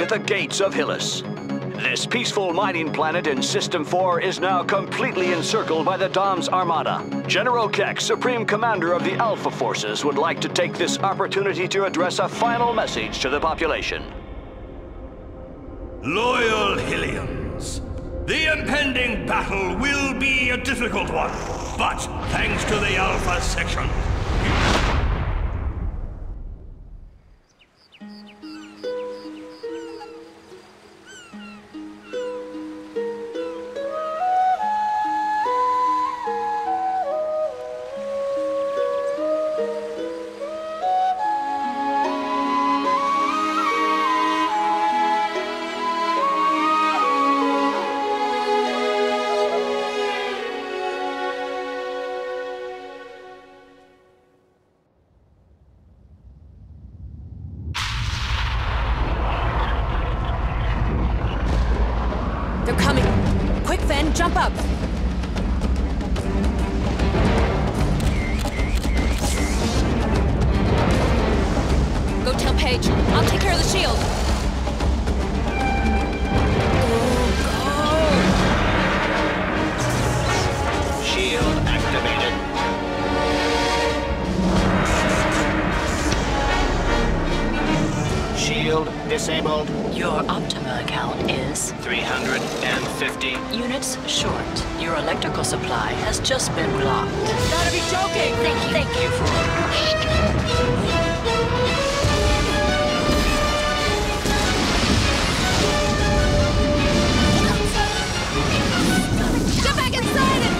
arrived at the gates of Hillis. This peaceful mining planet in System 4 is now completely encircled by the Dom's armada. General Keck, Supreme Commander of the Alpha Forces, would like to take this opportunity to address a final message to the population. Loyal Hillians, the impending battle will be a difficult one, but thanks to the Alpha Section, disabled. Your Optima account is 350 units short. Your electrical supply has just been blocked. You've gotta be joking! Thank you for... Get back inside it!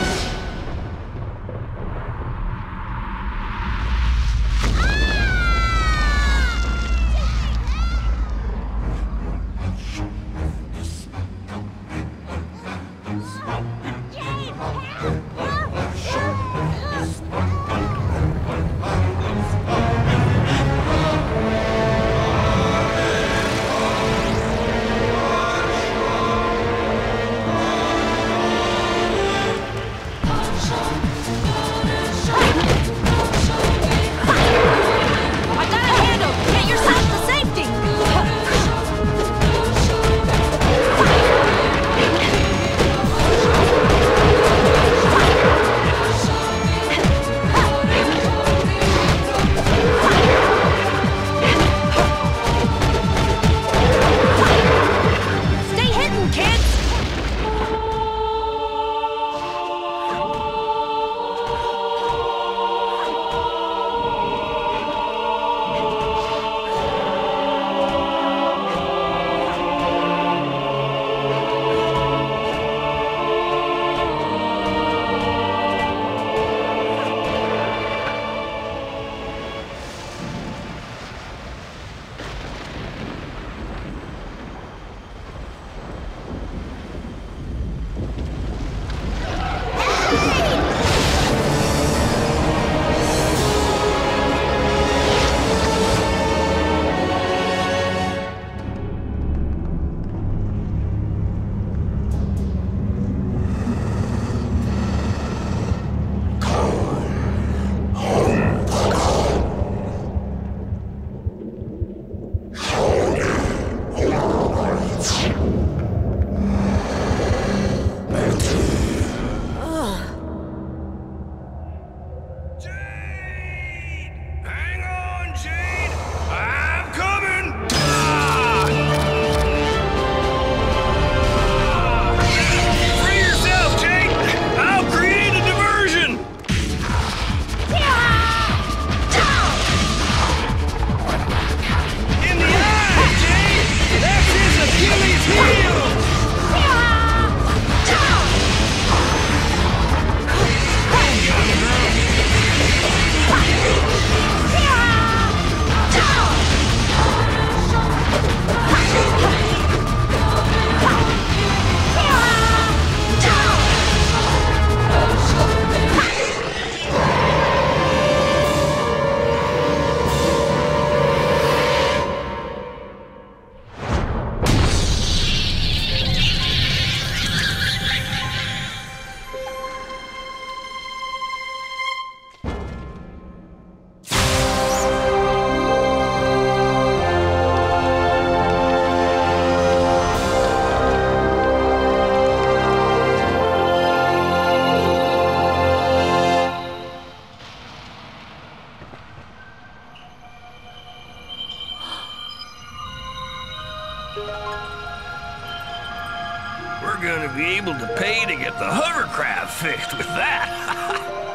able to pay to get the hovercraft fixed with that.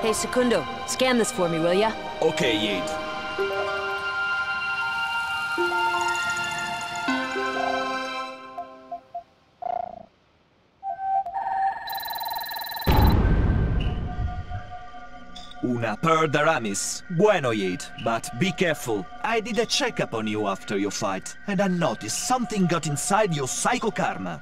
Hey, Secundo, scan this for me, will ya? Okay, Yeet. Una per daramis. Bueno, Jade, but be careful. I did a checkup on you after your fight, and I noticed something got inside your psycho karma.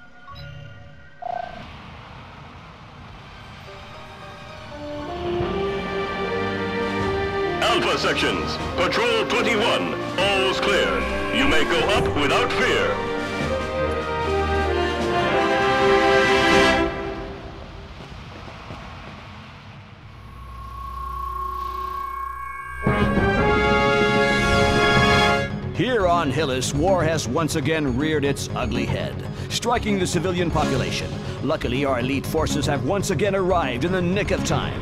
Alpha sections, patrol 21, all's clear. You may go up without fear. Here on Hillis, war has once again reared its ugly head, striking the civilian population. Luckily, our elite forces have once again arrived in the nick of time.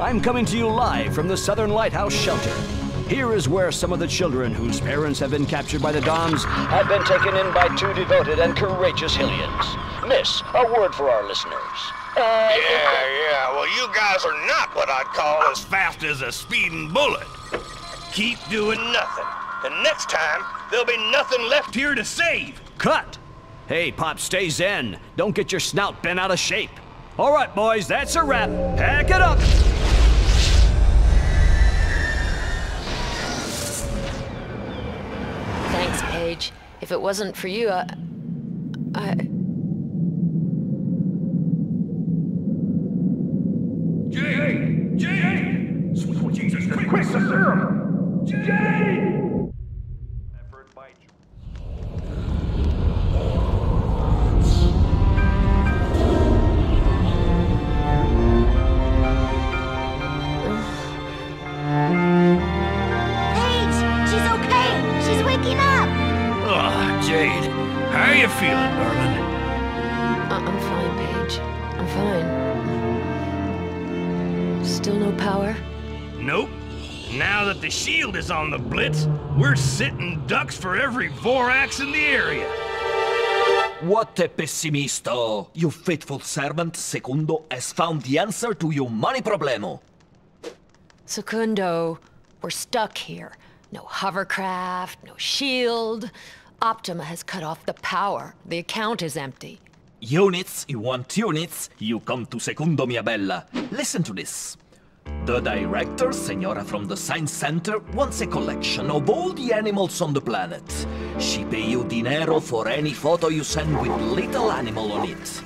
I'm coming to you live from the Southern Lighthouse Shelter. Here is where some of the children whose parents have been captured by the Doms have been taken in by two devoted and courageous Hillians. Miss, a word for our listeners. Well, you guys are not what I'd call as fast as a speeding bullet. Keep doing nothing. And next time, there'll be nothing left here to save! Cut! Hey, Pop, stay zen. Don't get your snout bent out of shape. All right, boys, that's a wrap. Pack it up! Thanks, Paige. If it wasn't for you, Jade! Jade! Sweet Jesus, quick, the serum! Jade! Shield is on the blitz. We're sitting ducks for every Vorax in the area. What a pessimisto! You faithful servant, Secundo, has found the answer to your money problemo. Secundo, we're stuck here. No hovercraft, no shield. Optima has cut off the power. The account is empty. Units, you want units? You come to Secundo, mia bella. Listen to this. The director, Señora from the Science Center, wants a collection of all the animals on the planet. She pay you dinero for any photo you send with little animal on it.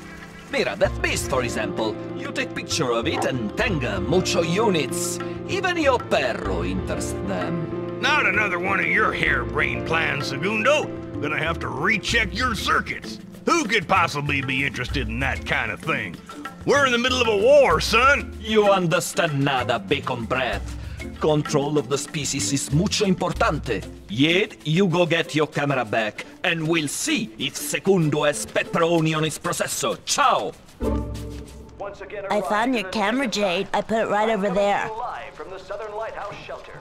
Mira, that beast, for example. You take picture of it and tenga mucho units. Even your perro interests them. Not another one of your harebrained plans, Secundo. Gonna have to recheck your circuits. Who could possibly be interested in that kind of thing? We're in the middle of a war, son! You understand nada, bacon breath. Control of the species is mucho importante. Jade, you go get your camera back, and we'll see if Secundo has pepperoni on his processor. Ciao! I found your camera, Jade. I put it right over there. Live from the Southern Lighthouse Shelter.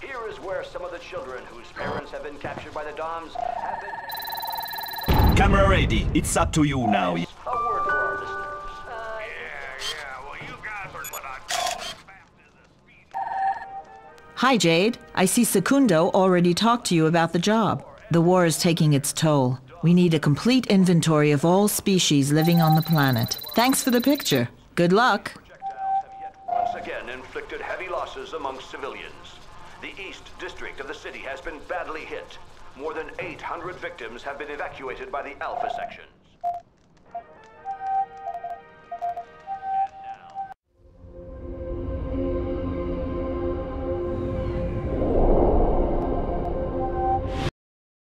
Here is where some of the children whose parents have been captured by the Doms have been... Camera ready. It's up to you now. Hi, Jade. I see Secundo already talked to you about the job. The war is taking its toll. We need a complete inventory of all species living on the planet. Thanks for the picture. Good luck. Projectiles have yet once again inflicted heavy losses among civilians. The East District of the city has been badly hit. More than 800 victims have been evacuated by the Alpha Section.